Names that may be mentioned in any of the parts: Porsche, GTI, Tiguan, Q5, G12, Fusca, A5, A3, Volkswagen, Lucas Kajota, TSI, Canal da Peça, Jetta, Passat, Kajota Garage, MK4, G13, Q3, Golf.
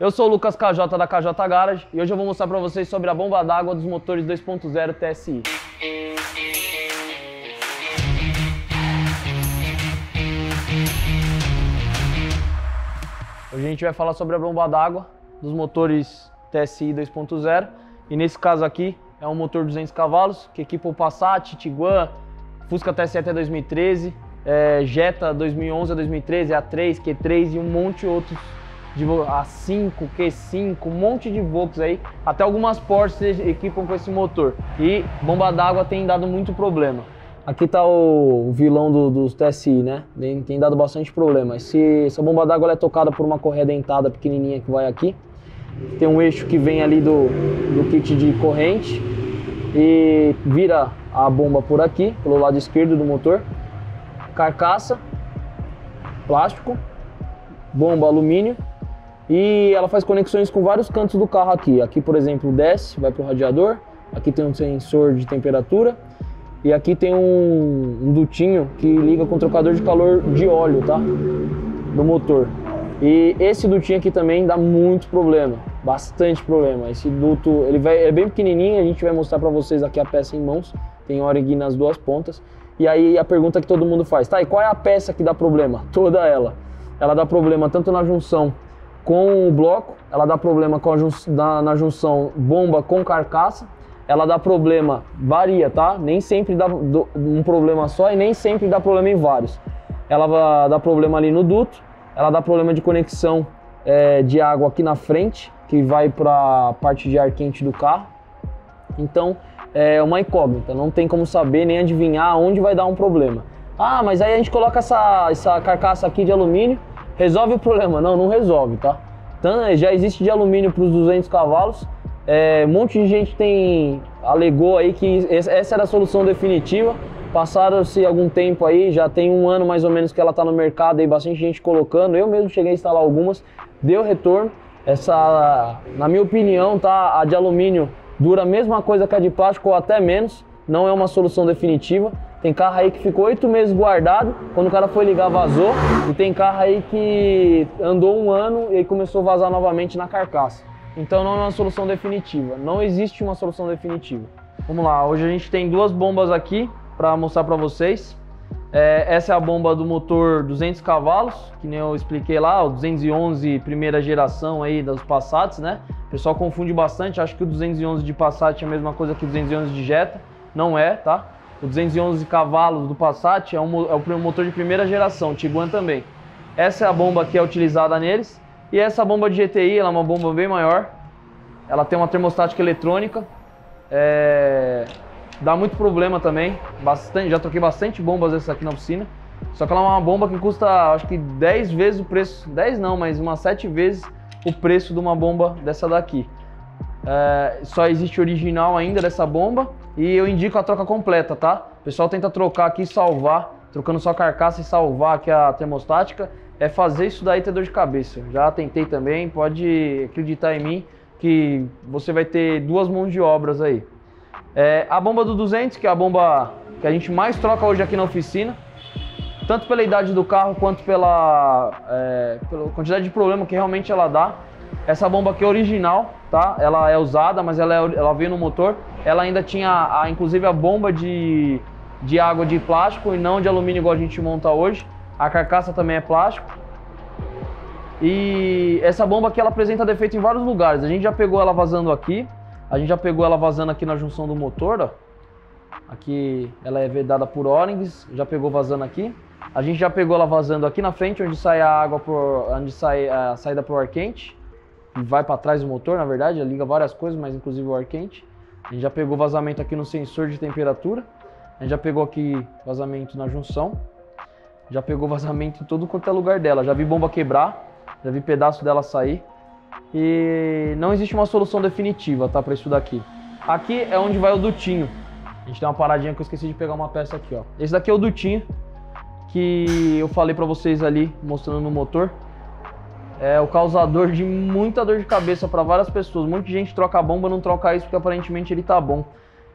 Eu sou o Lucas Kajota da Kajota Garage e hoje eu vou mostrar para vocês sobre a bomba d'água dos motores 2.0 TSI. Hoje a gente vai falar sobre a bomba d'água dos motores TSI 2.0 e nesse caso aqui é um motor 200 cavalos que equipa o Passat, Tiguan, Fusca TSI até 2013, Jetta 2011 a 2013, A3, Q3 e um monte de outros, A5, Q5, um monte de Volks aí, até algumas Porsche equipam com esse motor e bomba d'água tem dado muito problema. Aqui tá o vilão dos TSI, né? Tem dado bastante problema. Essa bomba d'água é tocada por uma correia dentada pequenininha que vai aqui. Tem um eixo que vem ali do kit de corrente e vira a bomba por aqui, pelo lado esquerdo do motor. Carcaça, plástico, bomba alumínio e ela faz conexões com vários cantos do carro aqui. Aqui, por exemplo, desce, vai para o radiador. Aqui tem um sensor de temperatura. E aqui tem um dutinho que liga com o trocador de calor de óleo, tá? Do motor. E esse dutinho aqui também dá muito problema, bastante problema. Esse duto, é bem pequenininho, a gente vai mostrar pra vocês aqui a peça em mãos. Tem origem nas duas pontas. E aí a pergunta que todo mundo faz, tá, e qual é a peça que dá problema? Toda ela. Ela dá problema tanto na junção com o bloco, ela dá problema na junção bomba com carcaça. Ela dá problema, varia, tá? Nem sempre dá um problema só e nem sempre dá problema em vários. Ela dá problema ali no duto, ela dá problema de conexão de água aqui na frente, que vai para a parte de ar quente do carro. Então, é uma incógnita, não tem como saber nem adivinhar onde vai dar um problema. Ah, mas aí a gente coloca essa carcaça aqui de alumínio, resolve o problema? Não, não resolve, tá? Então, já existe de alumínio para os 200 cavalos. Um monte de gente alegou aí que essa era a solução definitiva. Passaram-se algum tempo aí, já tem um ano mais ou menos que ela está no mercado aí, bastante gente colocando. Eu mesmo cheguei a instalar algumas, deu retorno. Essa, na minha opinião, tá, a de alumínio dura a mesma coisa que a de plástico ou até menos. Não é uma solução definitiva. Tem carro aí que ficou 8 meses guardado, quando o cara foi ligar vazou. E tem carro aí que andou um ano e começou a vazar novamente na carcaça. Então não é uma solução definitiva, não existe uma solução definitiva. Vamos lá, hoje a gente tem duas bombas aqui para mostrar para vocês. Essa é a bomba do motor 200 cavalos, que nem eu expliquei lá, o 211 primeira geração aí dos Passats, né? O pessoal confunde bastante, acha que o 211 de Passat é a mesma coisa que o 211 de Jetta, não é, tá? O 211 cavalos do Passat é o motor de primeira geração, Tiguan também. Essa é a bomba que é utilizada neles. E essa bomba de GTI, ela é uma bomba bem maior, ela tem uma termostática eletrônica, dá muito problema também, já troquei bastante bombas dessa aqui na oficina, só que ela é uma bomba que custa acho que 10 vezes o preço, 10 não, mas umas 7 vezes o preço de uma bomba dessa daqui. Só existe original ainda dessa bomba e eu indico a troca completa, tá? O pessoal tenta trocar aqui e salvar, trocando só a carcaça e salvar aqui a termostática. Fazer isso daí ter dor de cabeça. Já tentei também, pode acreditar em mim que você vai ter duas mãos de obras aí. A bomba do 200, que é a bomba que a gente mais troca hoje aqui na oficina, tanto pela idade do carro quanto pela quantidade de problema que realmente ela dá. Essa bomba aqui é original, tá? Ela é usada, mas ela veio no motor. Ela ainda tinha, inclusive, a bomba de água de plástico e não de alumínio igual a gente monta hoje. A carcaça também é plástico. E essa bomba aqui ela apresenta defeito em vários lugares. A gente já pegou ela vazando aqui. A gente já pegou ela vazando aqui na junção do motor, ó. Aqui ela é vedada por O-rings. Já pegou vazando aqui. A gente já pegou ela vazando aqui na frente, onde sai a água, onde sai a saída para o ar quente. E vai para trás do motor, na verdade. Ela liga várias coisas, mas inclusive o ar quente. A gente já pegou vazamento aqui no sensor de temperatura. A gente já pegou aqui vazamento na junção. Já pegou vazamento em todo quanto é lugar dela. Já vi bomba quebrar, já vi pedaço dela sair. E não existe uma solução definitiva, tá, para isso daqui. Aqui é onde vai o dutinho. A gente tem uma paradinha que eu esqueci de pegar uma peça aqui, ó. Esse daqui é o dutinho que eu falei pra vocês ali, mostrando no motor. É o causador de muita dor de cabeça pra várias pessoas. Um monte de gente troca a bomba, não troca isso porque aparentemente ele tá bom.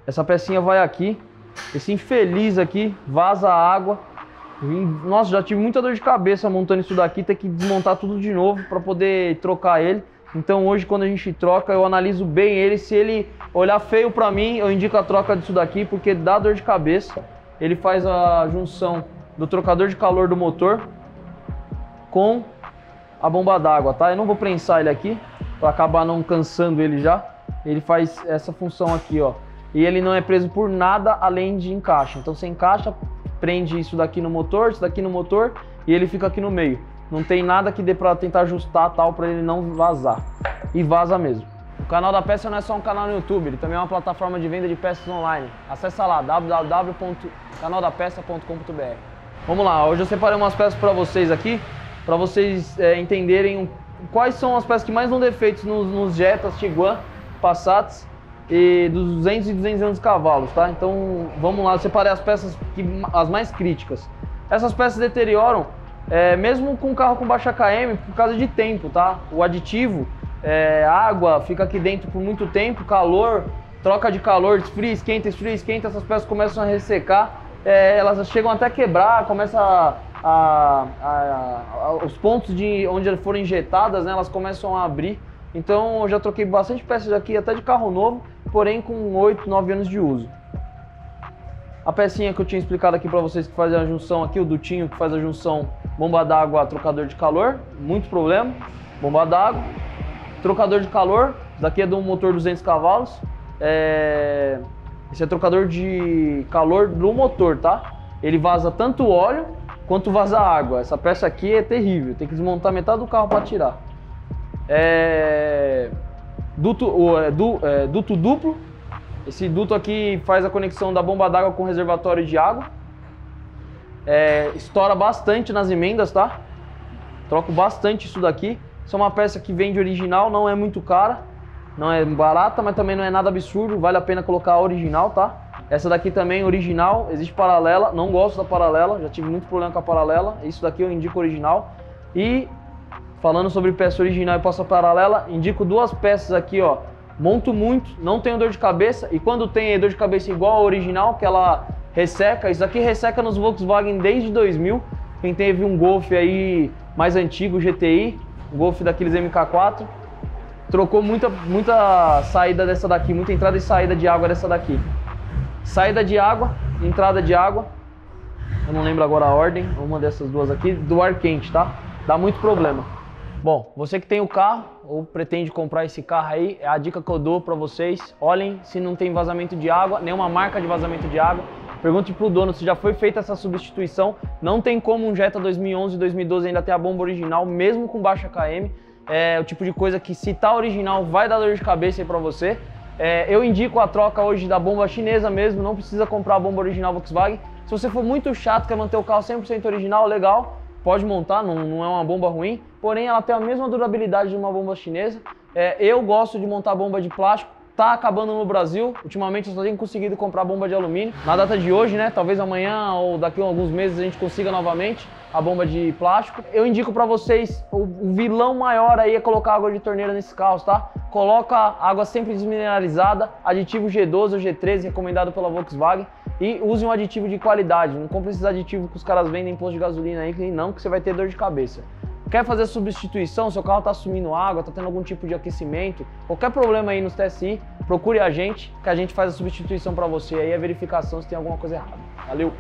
Essa pecinha vai aqui. Esse infeliz aqui vaza a água. Nossa, já tive muita dor de cabeça montando isso daqui, ter que desmontar tudo de novo para poder trocar ele. Então hoje quando a gente troca, eu analiso bem ele. Se ele olhar feio para mim, eu indico a troca disso daqui, porque dá dor de cabeça. Ele faz a junção do trocador de calor do motor com a bomba d'água, tá? Eu não vou prensar ele aqui, para acabar não cansando ele já. Ele faz essa função aqui, ó. E ele não é preso por nada além de encaixe. Então você encaixa, prende isso daqui no motor, isso daqui no motor, e ele fica aqui no meio. Não tem nada que dê para tentar ajustar tal para ele não vazar. E vaza mesmo. O Canal da Peça não é só um canal no YouTube, ele também é uma plataforma de venda de peças online. Acesse lá www.canaldapeça.com.br. Vamos lá, hoje eu separei umas peças para vocês aqui, para vocês entenderem quais são as peças que mais dão defeitos nos Jettas, Tiguan, Passats e dos 200 e 200 cavalos, tá? Então vamos lá, eu separei as peças as mais críticas. Essas peças deterioram mesmo com carro com baixa KM, por causa de tempo, tá? O aditivo, água, fica aqui dentro por muito tempo, calor, troca de calor, esfria, esquenta, essas peças começam a ressecar, elas chegam até a quebrar, começa os pontos de onde foram injetadas, né, elas começam a abrir. Então eu já troquei bastante peças aqui, até de carro novo, porém com 8, 9 anos de uso. A pecinha que eu tinha explicado aqui para vocês que faz a junção aqui, o dutinho que faz a junção bomba d'água, trocador de calor, muito problema, bomba d'água, trocador de calor, isso daqui é do motor 200 cavalos, esse é trocador de calor do motor, tá? Ele vaza tanto óleo quanto vaza água, essa peça aqui é terrível, tem que desmontar metade do carro para tirar. Duto duplo. Esse duto aqui faz a conexão da bomba d'água com o reservatório de água. Estoura bastante nas emendas, tá? Troco bastante isso daqui. Isso é uma peça que vende original, não é muito cara. Não é barata, mas também não é nada absurdo. Vale a pena colocar a original, tá? Essa daqui também é original, existe paralela. Não gosto da paralela, já tive muito problema com a paralela. Isso daqui eu indico original. E falando sobre peça original e peça paralela, indico duas peças aqui, ó. Monto muito, não tenho dor de cabeça, e quando tem dor de cabeça igual a original, que ela resseca, isso aqui resseca nos Volkswagen desde 2000, quem teve um Golf aí mais antigo, GTI, um Golf daqueles MK4, trocou muita saída dessa daqui, muita entrada e saída de água dessa daqui. Saída de água, entrada de água, eu não lembro agora a ordem, uma dessas duas aqui, do ar quente, tá? Dá muito problema. Bom, você que tem o carro ou pretende comprar esse carro aí, é a dica que eu dou para vocês. Olhem se não tem vazamento de água, nenhuma marca de vazamento de água. Pergunte pro dono se já foi feita essa substituição. Não tem como um Jetta 2011, 2012 ainda ter a bomba original, mesmo com baixa KM. É o tipo de coisa que, se tá original, vai dar dor de cabeça aí para você. Eu indico a troca hoje da bomba chinesa mesmo, não precisa comprar a bomba original Volkswagen. Se você for muito chato, quer manter o carro 100% original, legal. Pode montar, não é uma bomba ruim, porém ela tem a mesma durabilidade de uma bomba chinesa. Eu gosto de montar bomba de plástico, tá acabando no Brasil, ultimamente eu só tenho conseguido comprar bomba de alumínio. Na data de hoje, né, talvez amanhã ou daqui a alguns meses a gente consiga novamente a bomba de plástico. Eu indico pra vocês, o vilão maior aí é colocar água de torneira nesses carros, tá? Coloca água sempre desmineralizada, aditivo G12 ou G13 recomendado pela Volkswagen. E use um aditivo de qualidade, não compre esses aditivos que os caras vendem em posto de gasolina aí, não, que você vai ter dor de cabeça. Quer fazer substituição, seu carro está assumindo água, está tendo algum tipo de aquecimento, qualquer problema aí nos TSI, procure a gente, que a gente faz a substituição para você aí, a verificação se tem alguma coisa errada. Valeu!